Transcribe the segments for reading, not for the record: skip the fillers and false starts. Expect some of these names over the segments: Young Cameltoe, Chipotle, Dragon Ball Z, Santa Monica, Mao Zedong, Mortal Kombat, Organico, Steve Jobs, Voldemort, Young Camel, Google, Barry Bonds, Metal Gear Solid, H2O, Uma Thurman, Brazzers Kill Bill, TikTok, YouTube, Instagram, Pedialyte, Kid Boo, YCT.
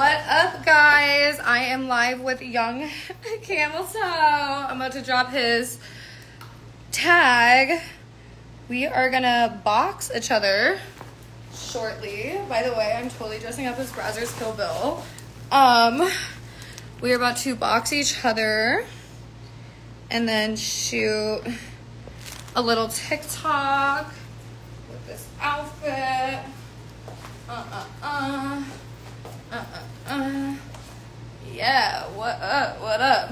What up, guys? I am live with Young Cameltoe. I'm about to drop his tag. We are gonna box each other shortly. By the way, I'm totally dressing up as Brazzers Kill Bill. We are about to box each other and then shoot a little TikTok with this outfit. Yeah, what up?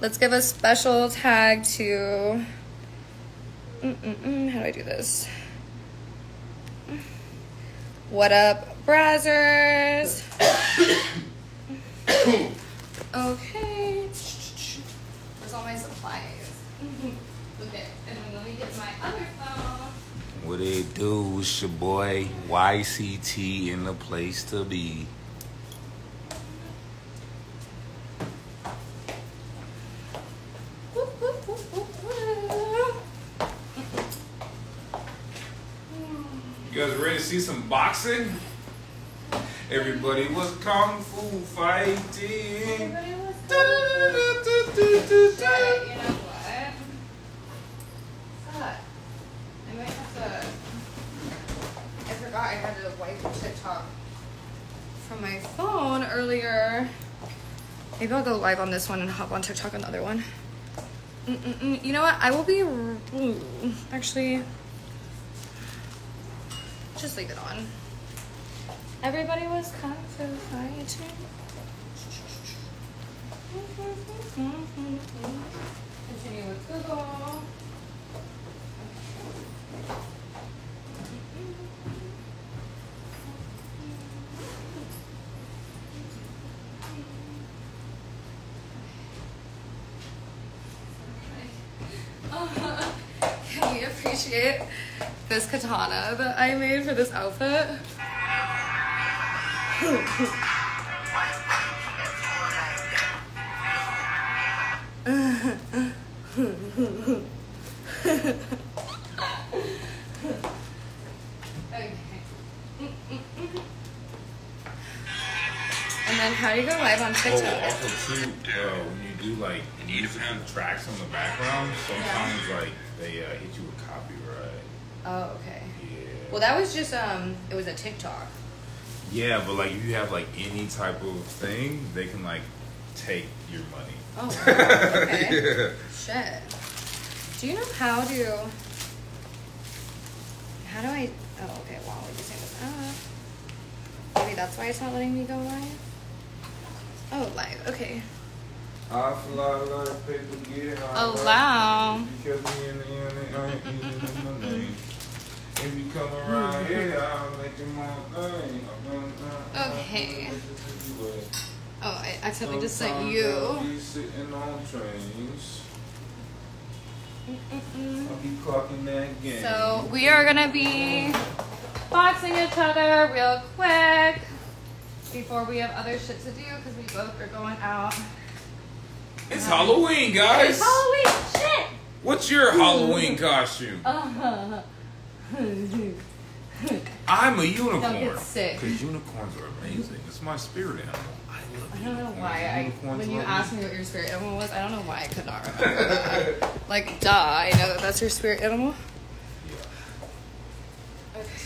Let's give a special tag to, how do I do this? What up, Brazzers? Okay. Where's all my supplies? Okay, and then let me get my other phone. What it do? It's your boy YCT in the place to be. You guys ready to see some boxing? Everybody was kung fu fighting. Everybody was kung fu fighting. You know what? Fuck. I might have to. I forgot I had to wipe TikTok from my phone earlier. Maybe I'll go live on this one and hop on TikTok on the other one. You know what? I will be. Actually, just leave it on. Everybody was kung fu fighting. Continue with Google. Can we appreciate this katana that I made for this outfit? Okay. And then how do you go live on TikTok? Oh, also too, when you do like different tracks on the background, sometimes like they hit you with copyright. Oh, okay. Yeah. Well, that was just it was a TikTok. Yeah, but like if you have like any type of thing, they can like take your money. Oh, wow. Okay. Yeah. Shit. Do you know how to? How do I? Oh, okay. Wow, we just hang this up. Maybe that's why it's not letting me go live. Oh, live. Okay. Allow. Okay. Oh, I accidentally just sent you. So we are gonna be boxing each other real quick before we have other shit to do because we both are going out. It's Halloween, guys. It's Halloween. Shit. What's your Halloween costume? I'm a unicorn. Don't get sick. Because unicorns are amazing. It's my spirit animal. I don't know why. When you asked me what your spirit animal was, I don't know why I could not remember that. Like, duh, I know that that's your spirit animal.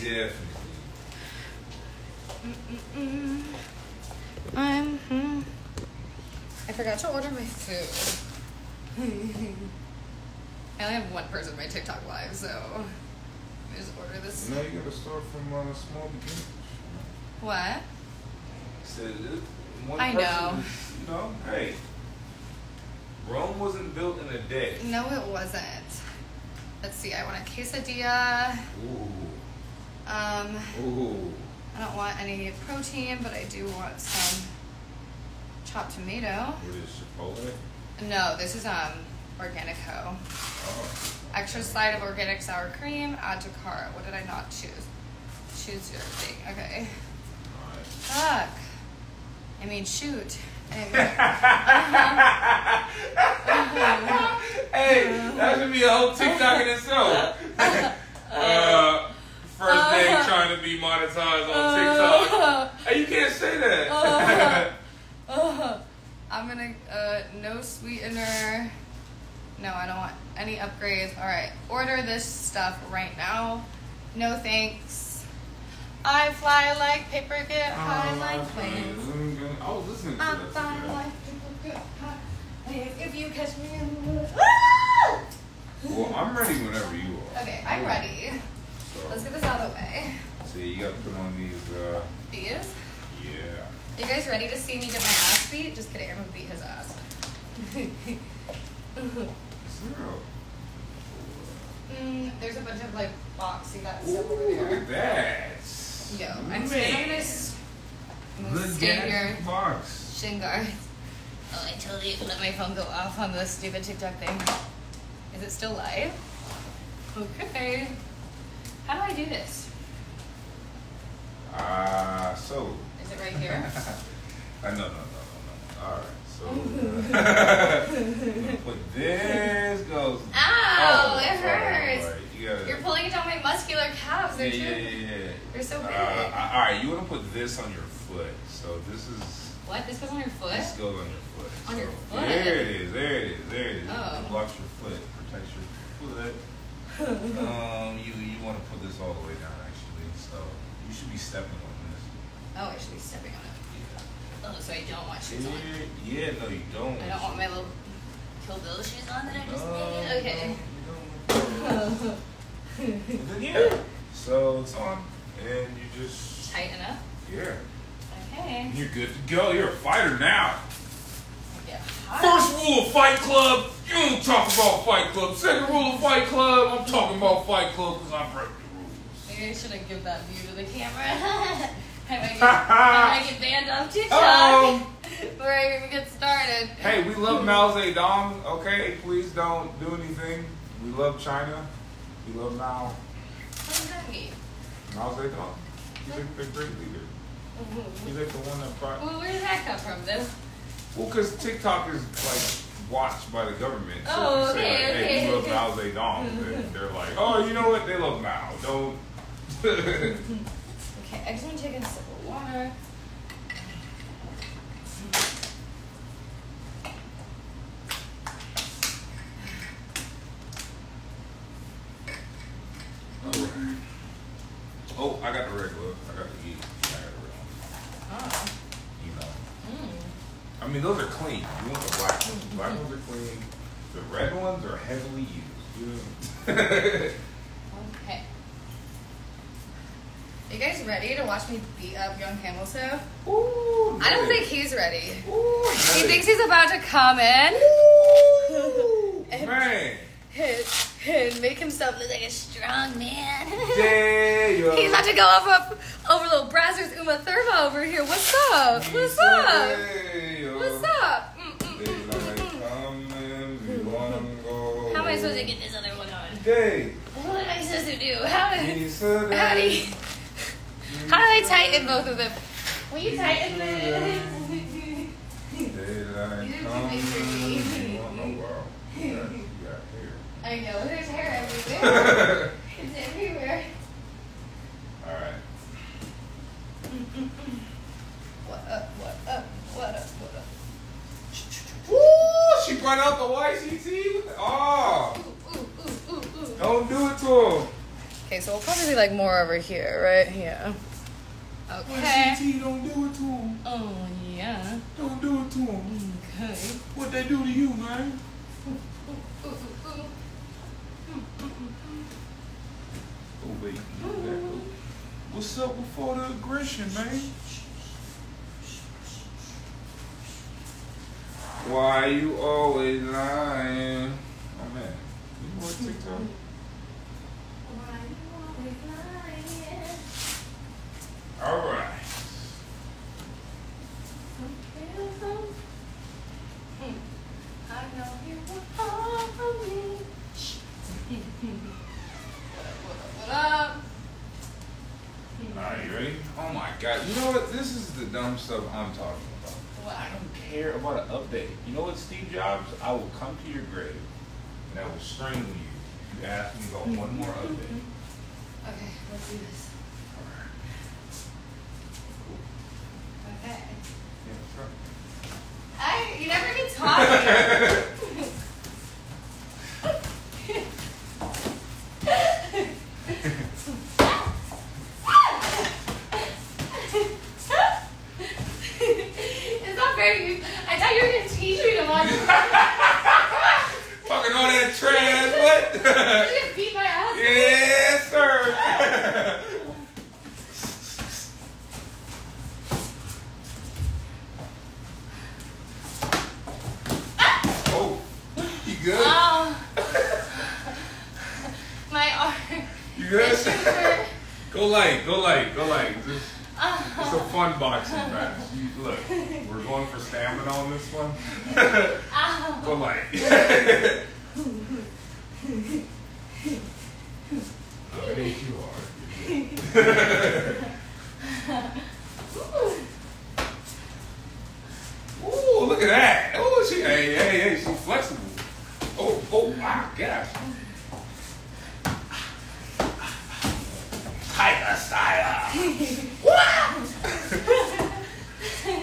Yeah. Okay. Definitely. I forgot to order my food. I only have one person in my TikTok live, so I just order this. No, you gotta start from small beginnings. What? Said one I person, know. You know, hey, Rome wasn't built in a day. No, it wasn't. Let's see. I want a quesadilla. Ooh. Ooh. I don't want any protein, but I do want some. Chopped tomato. What is Chipotle? No, this is Organico. Oh. Extra side of organic sour cream. Add to cart. What did I not choose? Choose your thing. Okay. All right. Fuck. I mean, shoot. Anyway. Hey, that should be a whole TikTok in itself. First thing trying to be monetized on TikTok. Hey, you can't say that? I'm gonna no sweetener. No, I don't want any upgrades. All right, order this stuff right now. No thanks. I fly like paper, get high like planes. I was listening to that. I fly like paper, get high. If you catch me in the woods. Well, I'm ready whenever you are. Okay, I'm ready. So, let's get this out of the way. See, you gotta put on these. These? Yeah. You guys ready to see me get my ass beat? Just kidding, I'm gonna beat his ass. There's a bunch of like boxy that stuff over there. Look at that. Yo, I'm gonna scan your box. Shin guards. Oh, I totally let my phone go off on the stupid TikTok thing. Is it still live? Okay. How do I do this? So. Is it right here? No. All right. So, but this goes. Ow, it hurts. Right, you're pulling down my muscular calves, aren't you? Yeah. They're so big. All right, you want to put this on your foot. So this is. What? This goes on your foot? This goes on your foot. On your foot? There it is. Oh. It blocks your foot, protects your foot. You want to put this all the way down, actually. So you should be stepping on this. Oh, I should be stepping on it. Oh, so I don't want shoes on. Yeah, no, you don't. I don't want my little Kill Bill shoes on that I just made. Okay. Then, yeah. So it's on, and you just tighten up. Yeah. Okay. You're good to go. You're a fighter now. Yeah. First rule of Fight Club: you don't talk about Fight Club. Second rule of Fight Club: I'm talking about Fight Club because I broke the rules. Maybe I shouldn't give that view to the camera. I might get banned off TikTok before I even get started. Hey, we love Mao Zedong, okay? Please don't do anything. We love China. We love Mao. What does that mean? Mao Zedong. He's like the great leader. He's like the one that brought... Well, where did that come from, then? Well, because TikTok is, like, watched by the government. So if you say, like, hey, we love Mao Zedong, then they're like, oh, you know what? They love Mao. Don't... I just want to take a sip of water. Alright. Oh, I got the red glove. I got the E. I got the red one. Oh. You know. I mean, those are clean. You want the black ones. The black ones are clean. The red ones are heavily used. Okay. You guys ready to watch me beat up Young Camel? Ooh, I don't think he's ready. Ooh, he thinks he's about to come in. Ooh, and make himself look like a strong man. He's about to go over little Brazzers Uma Thurman over here. What's up? What's up? What's up? How am I supposed to get this other one on? What am I supposed to do? Howdy. How do I tighten both of them? Will you tighten this? I know, there's hair everywhere. It's everywhere. Alright. What up? Woo! She brought out the YCT? Oh! Ooh. Don't do it to him. Okay, so we'll probably be like more over here, right? Yeah. Okay. YCT, don't do it to him. Oh, yeah. Don't do it to him. Okay. What they do to you, man? Oh, wait. What's up before the aggression, man? Why you always lying? Oh, man. You more TikTok? Alright. I know you want me. What up? Alright, you ready? Oh my god. You know what? This is the dumb stuff I'm talking about. What? I don't care about an update. You know what, Steve Jobs? I will come to your grave and I will strangle you if you ask me about one more update. Okay, let's do this. You never even taught me. It's not very good. I thought you were going to teach me to watch. Fucking all that trash. What? You just beat my ass. Yes, sir. Good. My arm. You good? Go light. It's a fun boxing match. Look, we're going for stamina on this one. Go light. I hate you hard. Ooh, look at that. Oh, she, hey, she's flexible. Oh my gosh. Tiger style. What?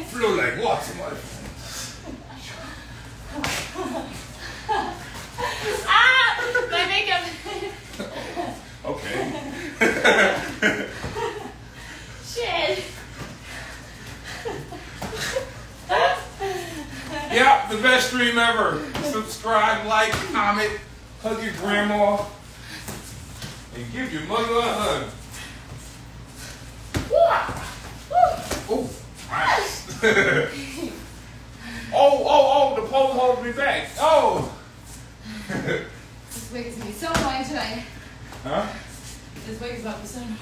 Flew like water, motherfucker. Ah! My makeup. Okay. Shit. Yeah, the best stream ever. Subscribe, like, comment, hug your grandma, and give your mother a hug. Oh, nice. The pole holds me back. Oh. This wig is going to be so annoying tonight. Huh? This wig is about to be so annoying.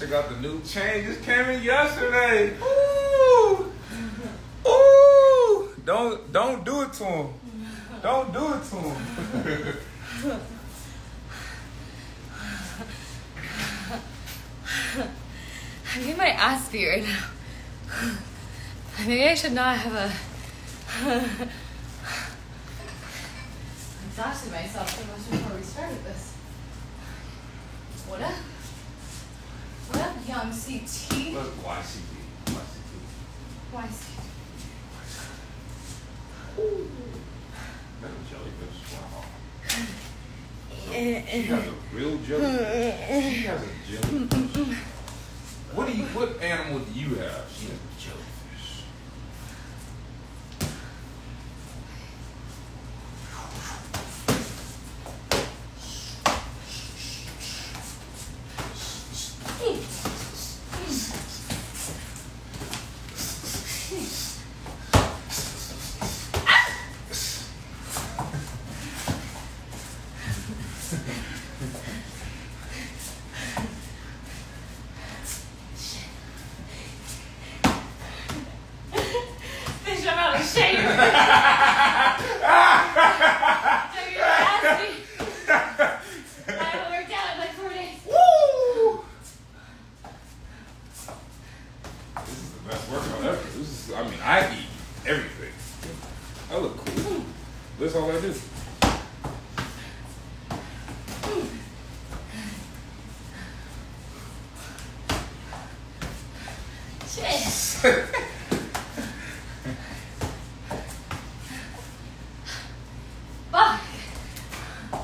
Check out the new chain. This came in yesterday. Ooh. Ooh. Don't do it to him. Don't do it to him. I'm getting my ass beat right now. Maybe I should not have a... I'm flashing myself so much before we started this. What up? What up, Young CT? What YCT? YCT. Ooh. That's a jellyfish. Wow. She has a real jellyfish. She has a jellyfish. What animal do you have? She has a jellyfish.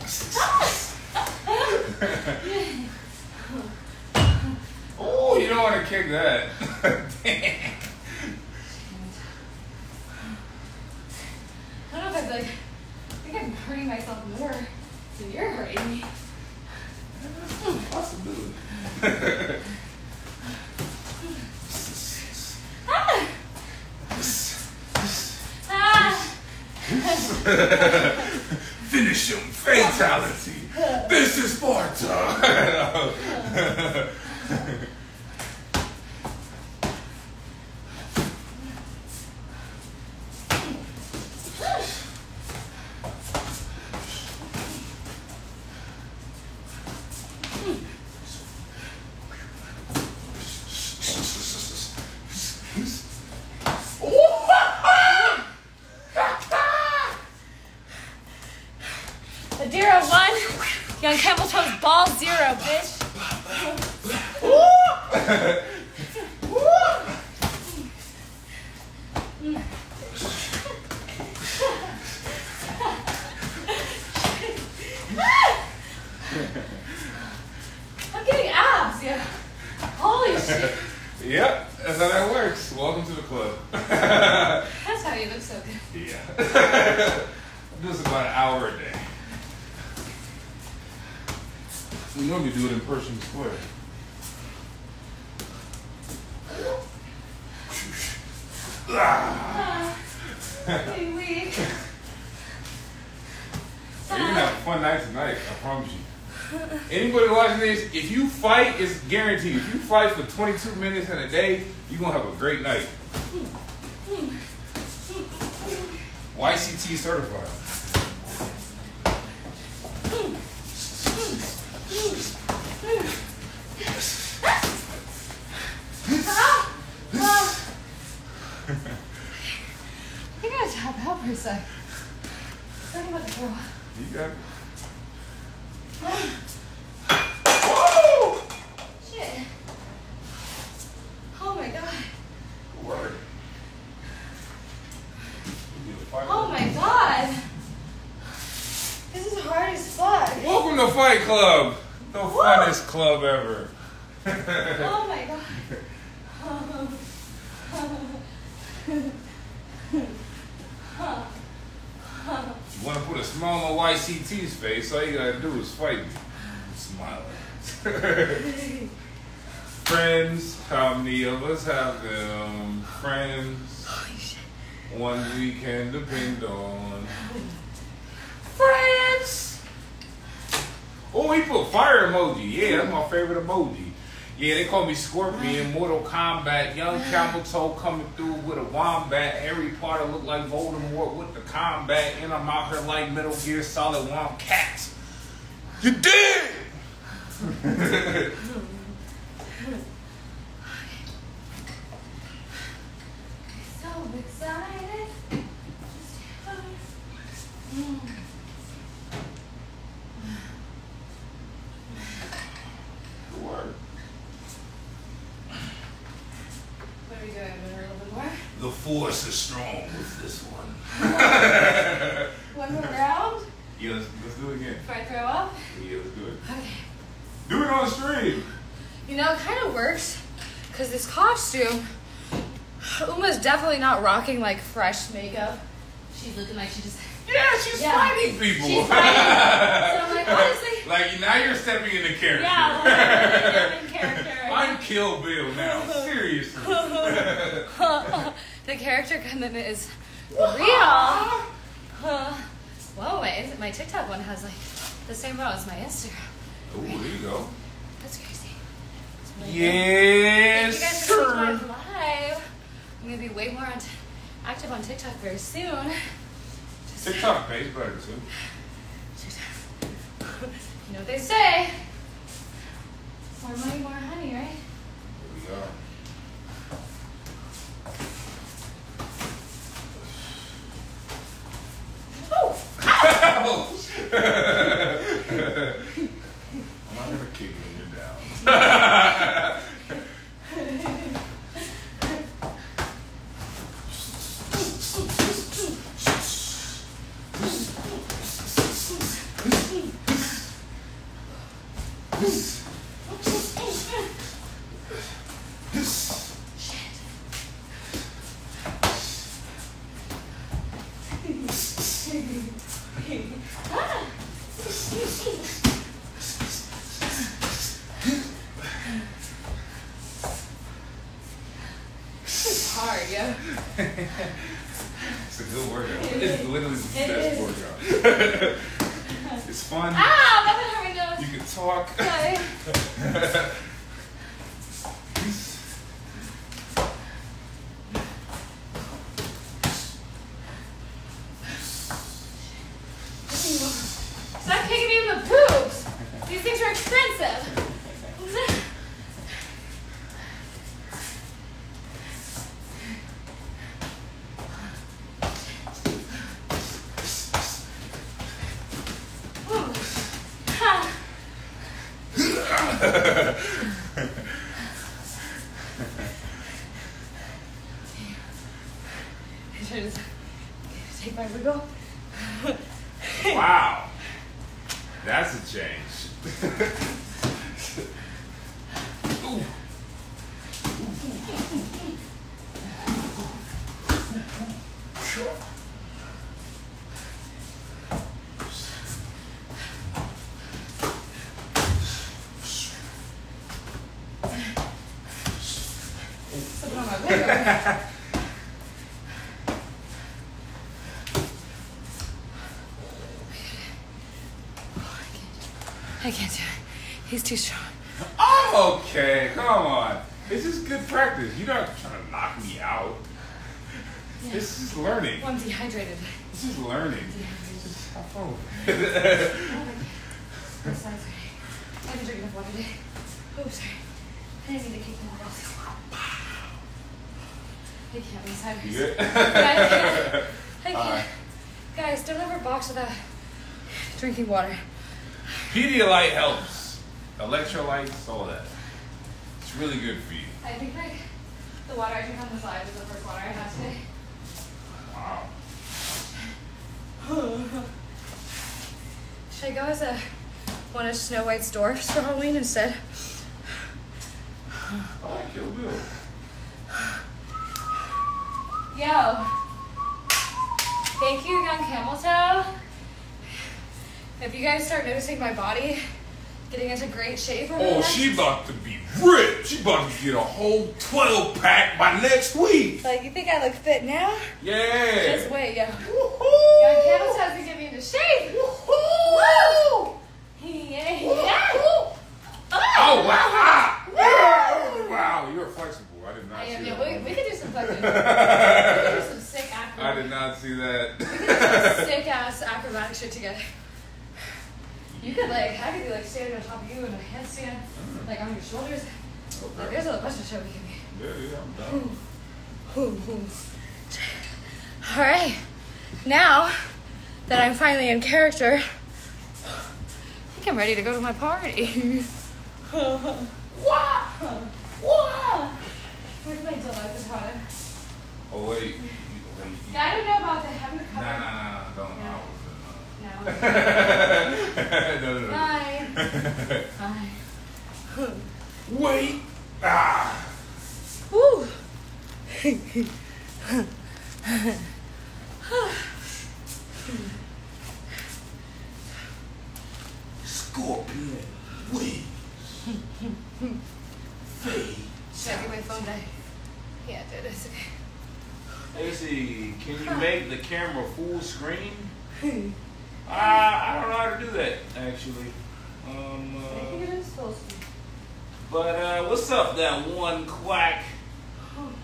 Oh, you don't want to kick that. Damn. I don't know if I'd like, I think I'm hurting myself more than you're hurting me. That's possible. Finish him. Fatality. This is Sparta. Young Cameltoe's ball zero, bitch. I'm getting abs, yeah. Holy shit. Yep, that's how that works. Welcome to the club. That's how you look so good. Yeah. I'm just about an hour a day. We normally do it in person square. Pretty weak. You're gonna have a fun night tonight, I promise you. Anybody watching this, if you fight, it's guaranteed. If you fight for 22 minutes in a day, you're gonna have a great night. YCT certified. You gotta tap out for a sec. Sorry about the girl. You got it. Whoa! Shit. Oh my god. Word. Oh my god. This is hard as fuck. Welcome to Fight Club. The funnest club ever. Oh my god. You want to put a smile on YCT's face, all you gotta do is fight me. Smile at it. Friends, how many of us have them? Friends, ones we can depend on. Friends! Oh, he put fire emoji. Yeah, that's my favorite emoji. Yeah, they call me Scorpion, Mortal Kombat, Young Camel coming through with a wombat. Harry Potter look like Voldemort with the combat. And I'm out here like Metal Gear Solid One Cat. You did! So excited. The force is strong with this one. One more round? Yeah, let's do it again. Before I throw up? Yeah, let's do it. Okay. Do it on stream. You know, it kind of works because this costume, Uma's definitely not rocking like fresh makeup. She's looking like she just... Yeah, she's fighting people. She's fighting. So I'm like, honestly... Like, now you're stepping into character. Yeah, I'm in character. I'm Kill Bill now. Seriously. The character commitment is real. Whoa, my TikTok one has like the same row as my Instagram. Oh, right? There you go. That's crazy. That's really yes, sir. Thank you guys for live. I'm gonna be way more active on TikTok very soon. Just TikTok pays better soon. You know what they say. More money, more honey, right? Here we are. I'm not gonna kick you when you're down. It's a good workout. It's literally the best workout. It's fun. Ah, my God, you can talk. Okay. Stop kicking me in the boobs. These things are expensive. He's too strong. Oh, okay, come on. This is good practice. You're not trying to knock me out. Yeah. This is learning. Well, I'm dehydrated. This is learning. Have fun. I'm sorry. I haven't drank enough water today. Oh, sorry. I didn't need to kick them off. I can't. I'm you good? Yeah, I can't. Guys, don't ever box without drinking water. Pedialyte helps. Electrolytes, all that. It's really good for you. I think like the water I drink on the side is the first water I had today. Wow. Should I go as one of Snow White's dwarfs for Halloween instead? I like Kill Bill. Yo. Thank you, Young Cameltoe. If you guys start noticing my body getting into great shape. Oh, she about to be ripped. She about to get a whole 12-pack by next week. Like, you think I look fit now? Yeah. Just wait, yo. Woohoo! Young Camel has to get me into shape. Woohoo! Woo! Yeah, yeah. Woo! Oh, wow! Woo! Wow, you're flexible. I did not see that. Yeah, we could do some flexible. We could do some sick acrobatic. I did not see that. We could do some sick-ass acrobatic shit together. You could like, I could be like standing on top of you in a handstand, like on your shoulders. Okay. Like, there's a bunch of shit we can do. Yeah, yeah, I'm done. All right, now that I'm finally in character, I think I'm ready to go to my party. Wah! Wah! Where's my dildo? Oh wait. Yeah, I don't know about the having a cover. Nah, don't. No. Bye. Bye. Wait. Ah. Woo. Scorpion wings. Fade. Should I get my phone back? Yeah, dude, it's okay. Let me see. Can you make the camera full screen? I don't know how to do that, actually. I think it is supposed to. But what's up, that one quack?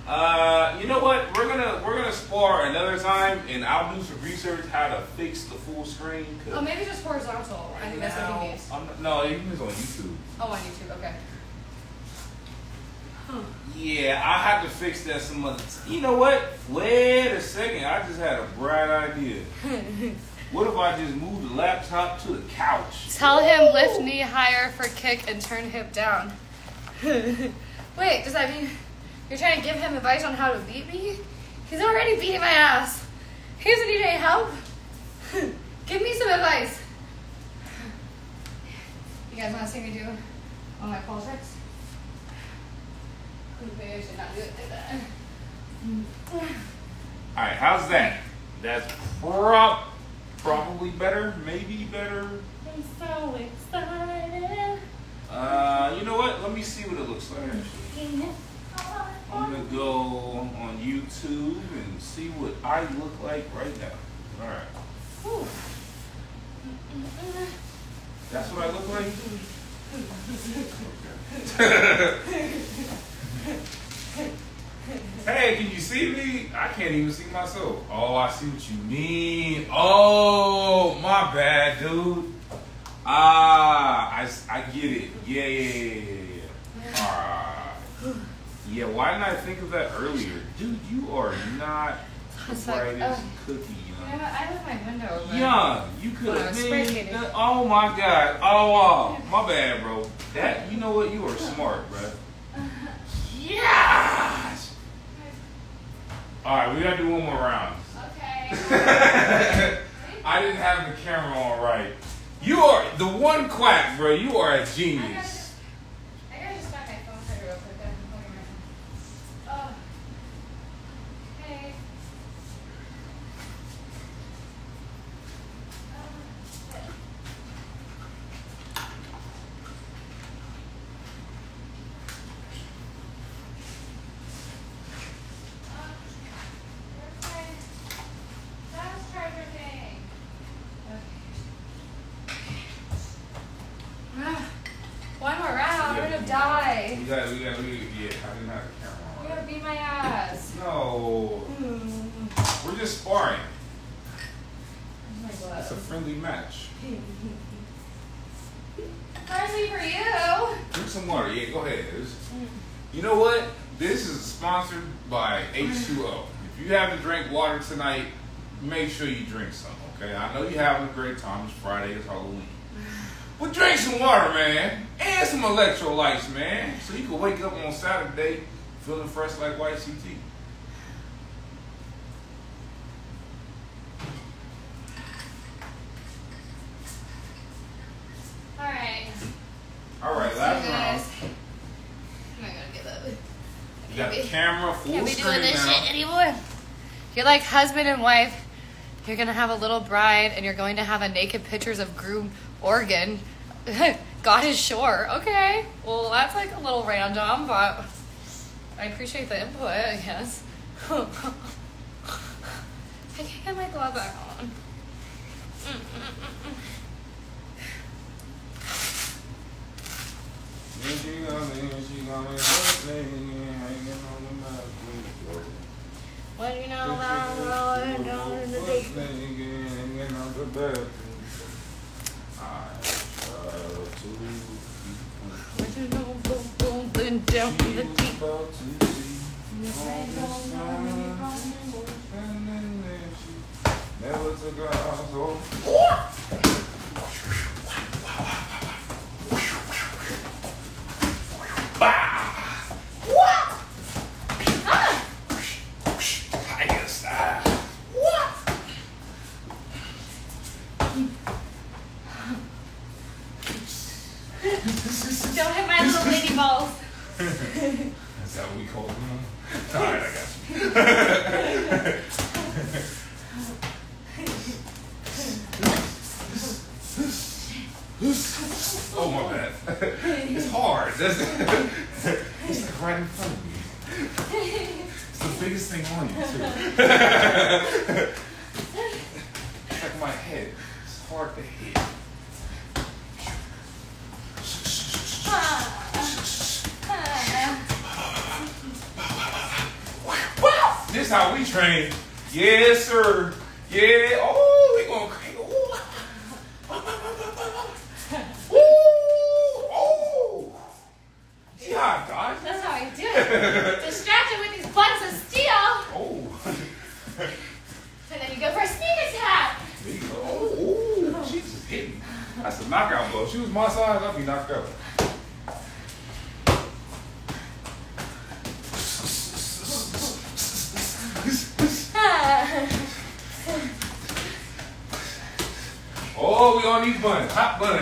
You know what? We're gonna spar another time, and I'll do some research how to fix the full screen. Oh, maybe just horizontal. Right, I think that's what he needs. No, you can use on YouTube. Oh, on YouTube. Okay. Yeah, I have to fix that some other time. You know what? Wait a second. I just had a bright idea. What if I just move the laptop to the couch? Tell him lift knee higher for kick and turn hip down. Wait, does that mean you're trying to give him advice on how to beat me? He's already beating my ass. He doesn't need any help. Give me some advice. You guys want to see me do one of my pole tricks? Maybe I should not do it like that. Alright, how's that? That's probably better, maybe better. I'm so excited. You know what? Let me see what it looks like actually. I'm gonna go on YouTube and see what I look like right now. Alright. That's what I look like? Okay. Hey, can you see me? I can't even see myself. Oh, I see what you mean. Oh, my bad, dude. Ah, I get it. Yeah. All right. Yeah, why didn't I think of that earlier? Dude, you are not the brightest cookie, Young. I left my window open. Young, you could have been. Oh, my God. Oh, my bad, bro. You know what? You are smart, bro. Yes! All right, we got to do one more round. Okay. I didn't have the camera on right. You are the one quack, bro. You are a genius. I gotta just stop my phone for real quick. Oh. Hey. I didn't have a camera on. You gotta beat my ass. No. We're just sparring. It's a friendly match. Especially for you. Drink some water. Yeah, go ahead. You know what? This is sponsored by H2O. If you haven't drank water tonight, make sure you drink some, okay? I know you're having a great time. It's Friday. It's Halloween. Well, drink some water, man, and some electrolytes, man, so you can wake up on Saturday feeling fresh like YCT. All right, last round. I'm not gonna get that. You got the camera full screen now. Can't be doing this shit anymore. You're like husband and wife. You're gonna have a little bride, and you're going to have a naked pictures of groom. Oregon got his shore. Okay, well, that's like a little random, but I appreciate the input, I guess. I can't get my glove back on. What do you know about rolling down in the deep? Down in the deep. Don't hit my little lady balls. Is that what we call them? Alright, I got you. Oh, my bad. It's hard. It's like right in front of me. It's the biggest thing on you, too. It's like my head. It's hard to hit. This is how we train. Yes, sir. Yeah. Oh, we gonna crank. Ooh. Oh. Yeah, God. That's how I do it. Distracted with these buttons of steel. Oh. And then you go for a sneak attack. There you go. Oh, she just hit me. That's a knockout blow. She was my size, I'd be knocked out. Oh, we all need buns. Hot bun.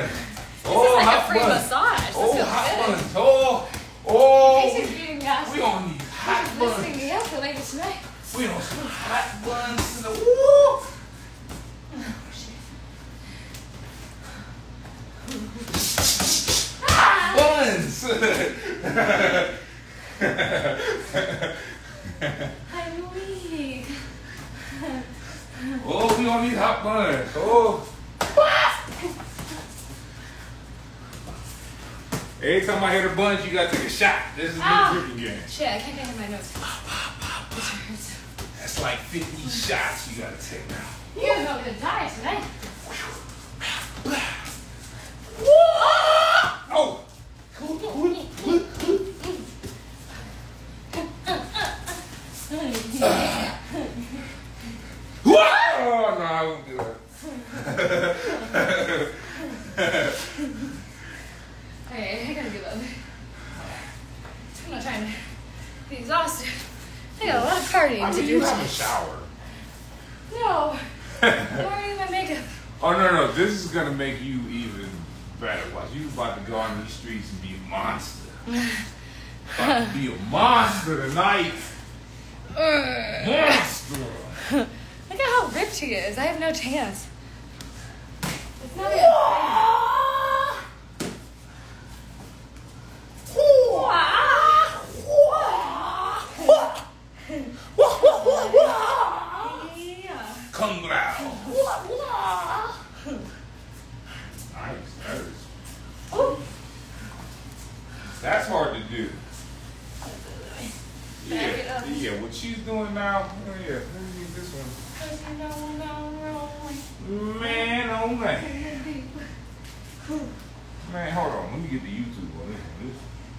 Oh, hot free massage. Oh, hot buns. Oh. We don't need hot buns. We don't need hot buns. Woo. Buns. I'm weak. Oh, we don't need hot buns. Oh. Every time I hit a buns, you gotta take a shot. This is new drinking game. Shit, I can't get in my nose. That's like 50 shots you gotta take now. You guys are gonna die tonight. Oh! Oh, no, I won't do that. Alright, I gotta give up. I'm not trying to be exhausted. I got a lot of partying to do. You have a shower. No. Where is my makeup? Oh, no, no. This is gonna make you even better. Watch. You about to go on these streets and be a monster. About to be a monster tonight. Monster. Look at how ripped he is. I have no chance. It's not a Kung Lao. Nice. That is. Ooh. That's hard to do. Yeah. Yeah. What she's doing now. Oh, yeah. Let me get this one. Man, oh man. Man, hold on. Let me get the YouTube one.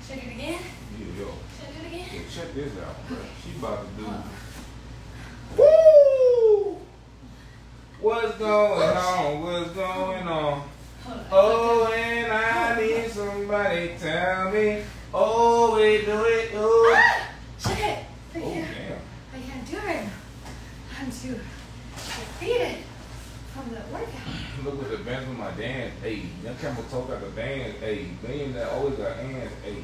Check it again? Yeah, yo. Check it again? Yeah, check this out, bro. She about to do. Woo! What's going on? What's going on? Oh, and I need somebody tell me. Oh, we do it. Oh. Ah! Check it. I can't do it right now. I'm too defeated from the workout. Look what the bands with my dance. Hey, Young Camel talk about the bands. Hey, bands that always got hands. Hey.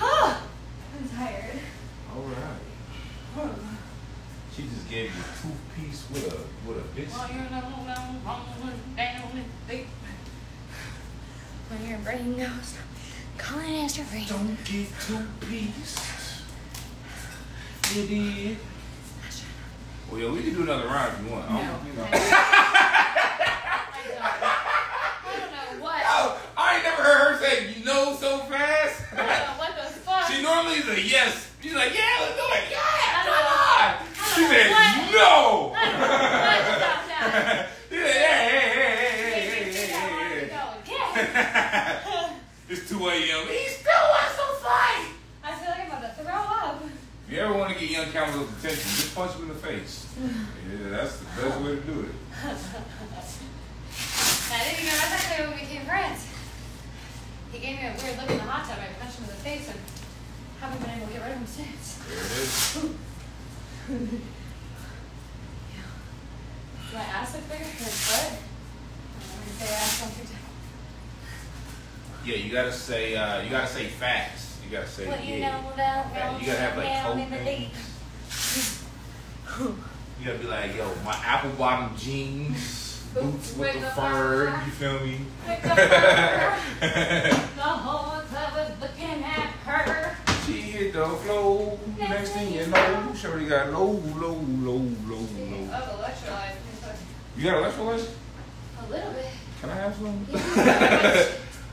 I'm tired. All right. Oh. She just gave you a toothpiece with a biscuit. Well, you know, down deep. When your brain goes, calling it extra rain. Don't get toothpiece. Well, yeah, we can do another round if you want. No. I don't know what. No, I ain't never heard her say, you know, so fast. I don't know what the fuck. She normally is a yes. She's like, yeah, let's do it. Yeah, come on. She said, no. Yeah. It's 2 a.m. He still wants to fight. I feel like I'm about to throw up. If you ever want to get Young Camel's attention, just punch him in the face. Yeah, that's the best way to do it. I didn't even know I thought when we became friends. He gave me a weird look in the hot tub. I punched him in the face and haven't been able to get rid of him since. There it is. Yeah. My ass look bigger? His butt? I'm going to say ass one, 2 times. Yeah, you gotta say facts. You gotta say, well, you gotta have like coat. You gotta be like, yo, my apple bottom jeans, boots with the fur. You feel me? With the fur. The whole club is looking at her. She hit the flow. Next thing you know, she already got low. I have electrolytes. You got electrolytes? A little bit. Can I have some?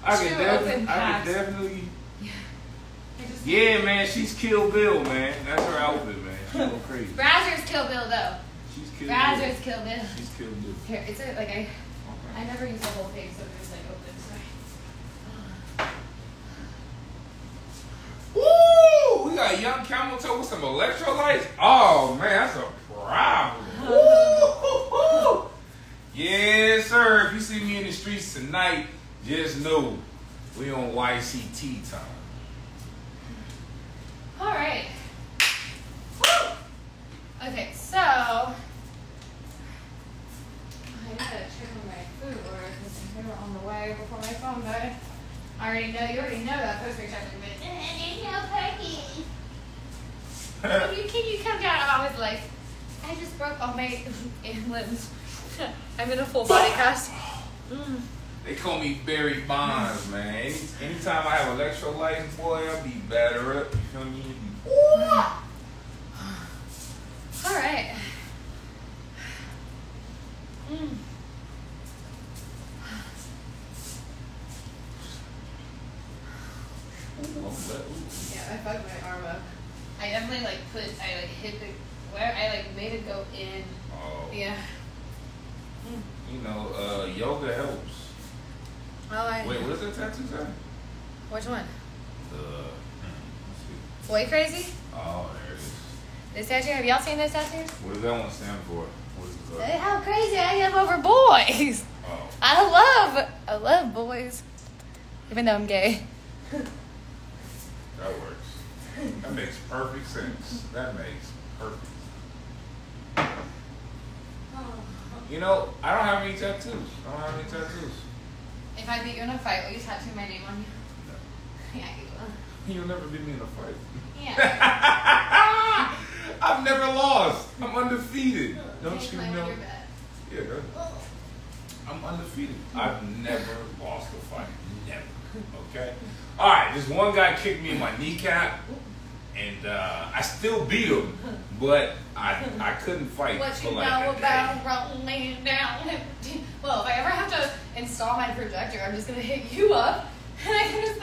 I can definitely. Yeah, man, she's Kill Bill, man. That's her outfit, man. She's going crazy. Brazzers Kill Bill, though. She's Kill Bill. Brazzers Kill Bill. She's Kill Bill. Here, it's a, like, I never use the whole page, so it's like open. Woo! We got Young Cameltoe with some electrolytes. Oh, man, that's a problem. Woo! Yes, sir. If you see me in the streets tonight, just know we on YCT time. All right. Woo! Okay, so I gotta check on They were on the way before my phone died. I already know, you already know that post picture after me. There's no parking. Can you come down? I was like, I just broke all my limbs. I'm in a full body cast. Mm. They call me Barry Bonds, man. Anytime I have electrolytes, boy, I'll be better up. You feel me? All right. Mm. Yeah, I fucked my arm up. I definitely I hit the where I made it go in. Oh. Yeah. Mm. You know, yoga helps. Oh, wait, what is that tattoo say? Which one? The Boy Crazy? Oh, there it is. This tattoo, have y'all seen those tattoos? What does that one stand for? What is it? Say how crazy I am over boys. Oh. I love boys. Even though I'm gay. That works. That makes perfect sense. Oh. You know, I don't have any tattoos. If I beat you in a fight, will you tattoo my name on you? No. Yeah, you will. You'll never beat me in a fight. Yeah. I've never lost. I'm undefeated. Don't you know? Yeah, girl. I'm undefeated. I've never lost a fight. Never. Okay? All right, this one guy kicked me in my kneecap, and I still beat him, but I couldn't fight. What you know about rolling down? Well, if I ever have to install my projector, I'm just going to hit you up, and I can just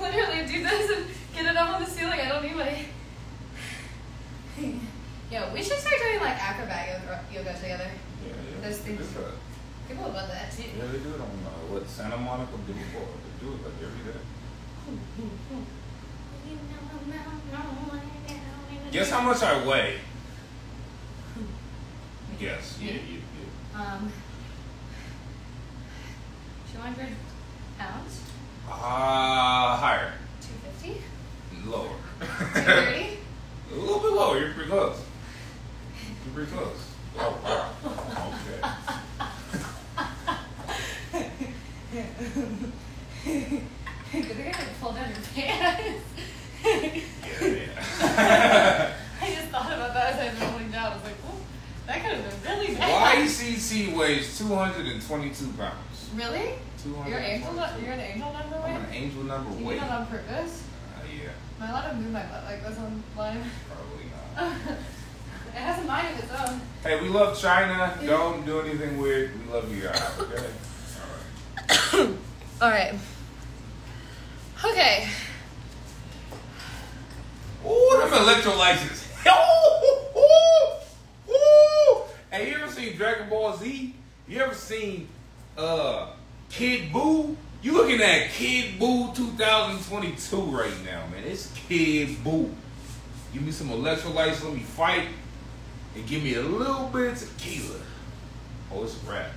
literally do this and get it up on the ceiling. I don't need my... Yo, we should start doing acrobat yoga together. Yeah. Those things. People would love that too. Yeah, they do it on Santa Monica Boulevard. They do it every day. Guess how much I weigh? Yes, yeah. 200 pounds? Higher. 250? Lower. 230? A little bit lower, you're pretty close. Oh, wow. Okay. You're gonna have to pull down your pants. Yeah. I just thought about that as I was rolling down. I was like, oh, that could have been really bad. YCT weighs 222 pounds. Really? You're an angel number weight? I'm an angel number weight. You did that on purpose? Yeah. Am I allowed to move my butt like this on line? Probably not. It has a mind of its own. Hey, we love China. Don't do anything weird. We love you guys, okay? All right. All right. Okay. Ooh, them electrolytes is Hey, you ever seen Dragon Ball Z? You ever seen Kid Boo? You looking at Kid Boo 2022 right now, man. It's Kid Boo. Give me some electrolytes, let me fight, and give me a little bit of tequila. Oh, it's a wrap.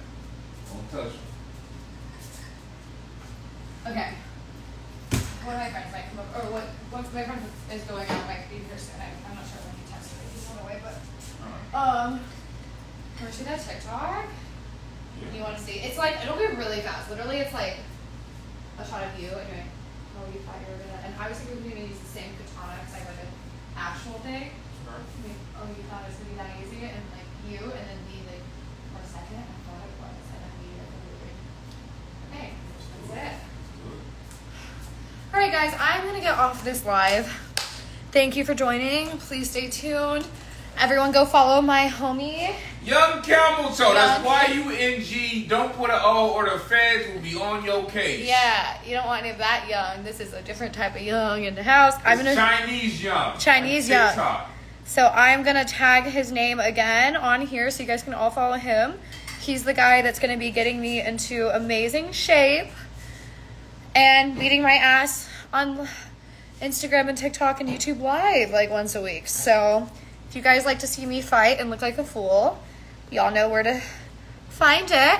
Don't touch me. Okay. One of my friends might come up, or what my friend is going on might be here soon. I'm not sure when he texted me. He's on the way, but want to see that TikTok? Yeah. You want to see? It's it'll be really fast. Literally, it's a shot of you and you're oh, you thought you were gonna. And I was thinking we were gonna use the same katana as an actual thing. Sure. Oh, you thought it was gonna be that easy, and you, and then me for a second. I thought it was, and then me. Okay, that's it. Alright guys, I'm gonna get off this live. Thank you for joining. Please stay tuned. Everyone go follow my homie. Young Cameltoe. That's YUNG. Don't put an O or the feds will be on your case. Yeah, you don't want any of that young. This is a different type of young in the house. Chinese young. Chinese young. So I'm gonna tag his name again on here so you guys can all follow him. He's the guy that's gonna be getting me into amazing shape. And beating my ass on Instagram and TikTok and YouTube Live once a week. So if you guys like to see me fight and look like a fool, y'all know where to find it.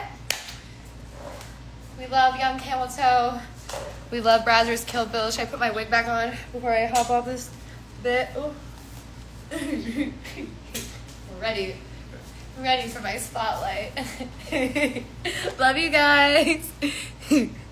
We love Young Cameltoe. We love Brazzers Kill Bill. Should I put my wig back on before I hop off this bit? We're ready. ready for my spotlight. Love you guys.